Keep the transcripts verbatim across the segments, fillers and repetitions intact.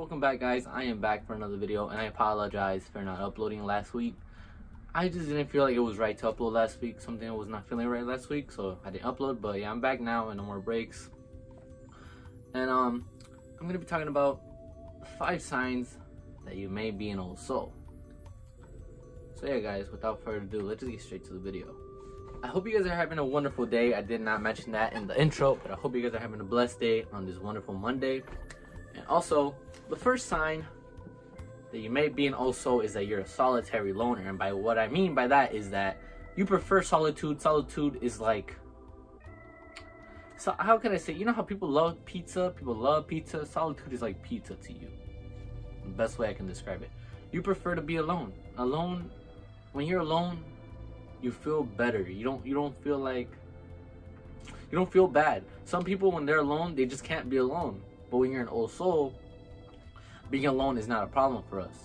Welcome back, guys. I am back for another video, and I apologize for not uploading last week. I just didn't feel like it was right to upload last week. Something was not feeling right last week, so I didn't upload. But yeah, I'm back now, and no more breaks. And um, I'm gonna be talking about five signs that you may be an old soul. So yeah, guys, without further ado, let's just get straight to the video. I hope you guys are having a wonderful day. I did not mention that in the intro, but I hope you guys are having a blessed day on this wonderful Monday. And also, the first sign that you may be an old soul is that you're a solitary loner. And by what I mean by that is that you prefer solitude. Solitude is like, so how can I say, you know how people love pizza? People love pizza. Solitude is like pizza to you. The best way I can describe it. You prefer to be alone. Alone, when you're alone, you feel better. You don't, you don't feel like, you don't feel bad. Some people, when they're alone, they just can't be alone. But when you're an old soul, being alone is not a problem for us.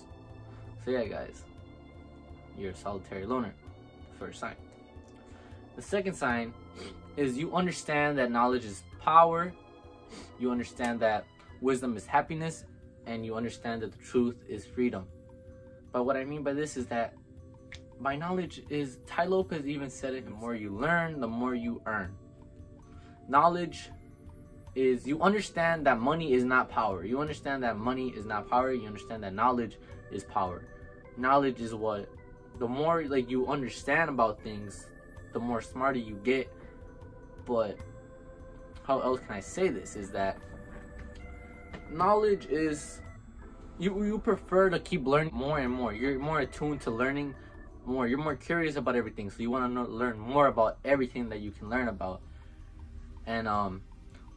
So yeah, guys, you're a solitary loner, the first sign. The second sign is you understand that knowledge is power. You understand that wisdom is happiness, and you understand that the truth is freedom. But what I mean by this is that by knowledge is, Ty Lopez even said it, the more you learn, the more you earn. Knowledge is you understand that money is not power. You understand that money is not power. You understand that knowledge is power. Knowledge is what, the more like you understand about things, the more smarter you get. But how else can I say this is that knowledge is, you, you prefer to keep learning more and more. You're more attuned to learning more. You're more curious about everything. So you want to learn more about everything that you can learn about. And um,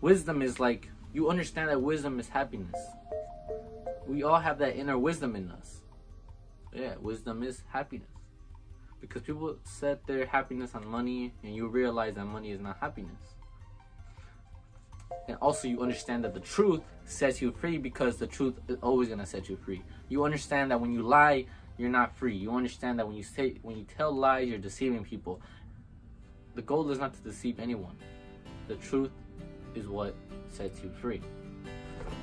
wisdom is like, you understand that wisdom is happiness. We all have that inner wisdom in us. Yeah, wisdom is happiness. Because people set their happiness on money, and you realize that money is not happiness. And also you understand that the truth sets you free, because the truth is always going to set you free. You understand that when you lie, you're not free. You understand that when you say, when you tell lies, you're deceiving people. The goal is not to deceive anyone. The truth is what sets you free.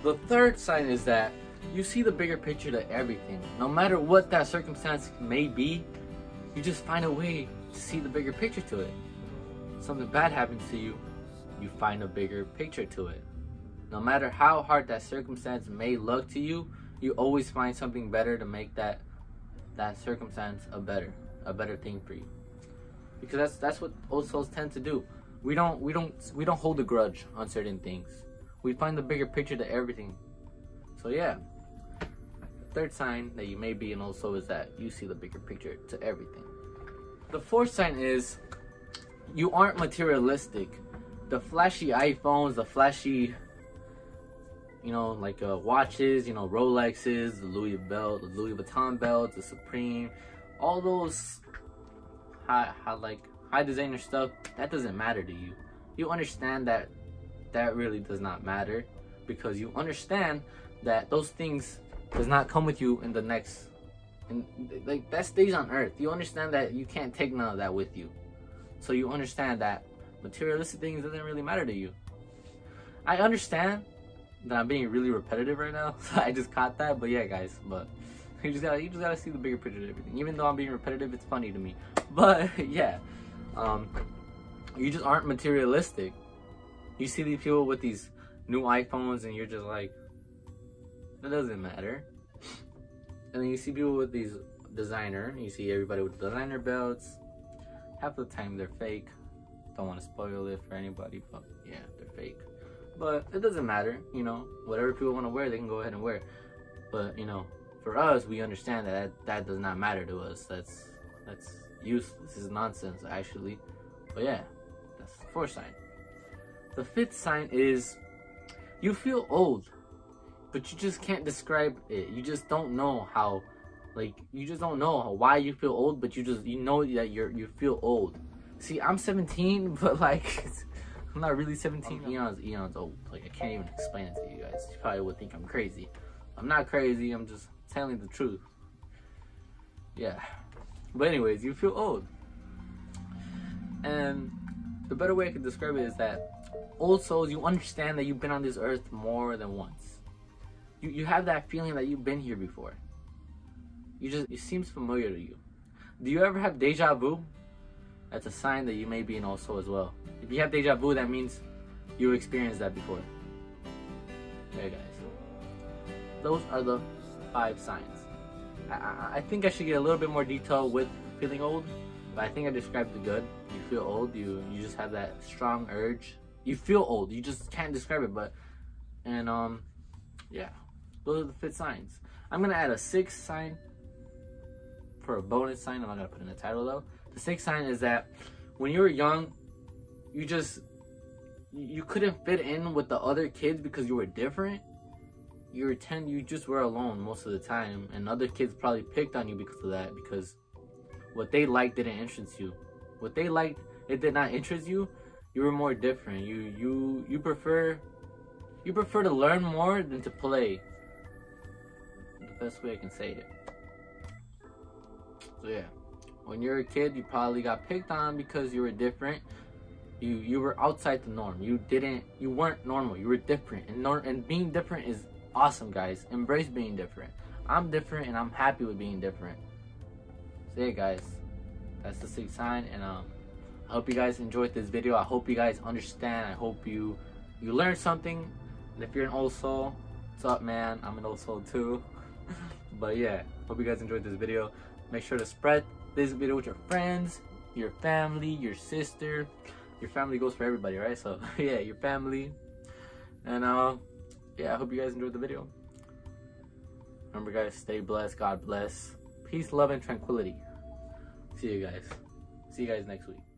The third sign is that you see the bigger picture to everything. No matter what that circumstance may be, you just find a way to see the bigger picture to it. Something bad happens to you, you find a bigger picture to it. No matter how hard that circumstance may look to you, you always find something better to make that that circumstance a better a better thing for you. Because that's that's what old souls tend to do. We don't, we don't, we don't hold a grudge on certain things. We find the bigger picture to everything. So yeah, the third sign that you may be an old soul is that you see the bigger picture to everything. The fourth sign is you aren't materialistic. The flashy iPhones, the flashy, you know, like uh, watches, you know, Rolexes, the Louis belt, the Louis Vuitton belts, the Supreme, all those high, high like. high designer stuff, that doesn't matter to you. You understand that that really does not matter, because you understand that those things does not come with you in the next, and like that stays on earth. You understand that you can't take none of that with you. So you understand that materialistic things doesn't really matter to you. I understand that I'm being really repetitive right now, so I just caught that. But yeah, guys, but you just gotta you just gotta see the bigger picture of everything. Even though I'm being repetitive, it's funny to me. But yeah. Um, you just aren't materialistic. You see these people with these new iPhones, and you're just like, that doesn't matter. And then you see people with these designer, you see everybody with designer belts. Half the time they're fake. Don't want to spoil it for anybody, but yeah, they're fake. But it doesn't matter, you know, whatever people want to wear, they can go ahead and wear. But, you know, for us, we understand that that, that does not matter to us. That's, that's, useless. This is nonsense, actually. But yeah, that's the fourth sign. The fifth sign is you feel old, but you just can't describe it. You just don't know how, like, you just don't know how, why you feel old, but you just, you know that you're, you feel old. See, I'm seventeen, but like, I'm not really seventeen. Eon's, Eon's old. Like, I can't even explain it to you guys. You probably would think I'm crazy. I'm not crazy. I'm just telling the truth. Yeah. But anyways, you feel old. And the better way I could describe it is that old souls, you understand that you've been on this earth more than once. You, you have that feeling that you've been here before. You just, it seems familiar to you. Do you ever have deja vu? That's a sign that you may be an old soul as well. If you have deja vu, that means you experienced that before. There, guys. Those are the five signs. I, I think I should get a little bit more detail with feeling old, but I think I described the good. You feel old. You you just have that strong urge. You feel old. You just can't describe it. But and um, yeah, those are the fifth signs. I'm gonna add a sixth sign for a bonus sign. I'm not gonna put in the title though. The sixth sign is that when you were young, you just you couldn't fit in with the other kids because you were different. You were ten. You just were alone most of the time, and other kids probably picked on you because of that. Because what they liked didn't interest you. What they liked, it did not interest you. You were more different. You you you prefer you prefer to learn more than to play. The best way I can say it. So yeah, when you're a kid, you probably got picked on because you were different. You you were outside the norm. You didn't. You weren't normal. You were different. And nor and being different is awesome, guys. Embrace being different. I'm different, and I'm happy with being different. So yeah, guys, that's the sixth sign, and um, I hope you guys enjoyed this video. I hope you guys understand. I hope you you learned something. And if you're an old soul, what's up, man? I'm an old soul too. But yeah, hope you guys enjoyed this video. Make sure to spread this video with your friends, your family, your sister. Your family goes for everybody, right? So yeah, your family, and uh. yeah, I hope you guys enjoyed the video. Remember, guys, stay blessed. God bless. Peace, love, and tranquility. See you guys. See you guys next week.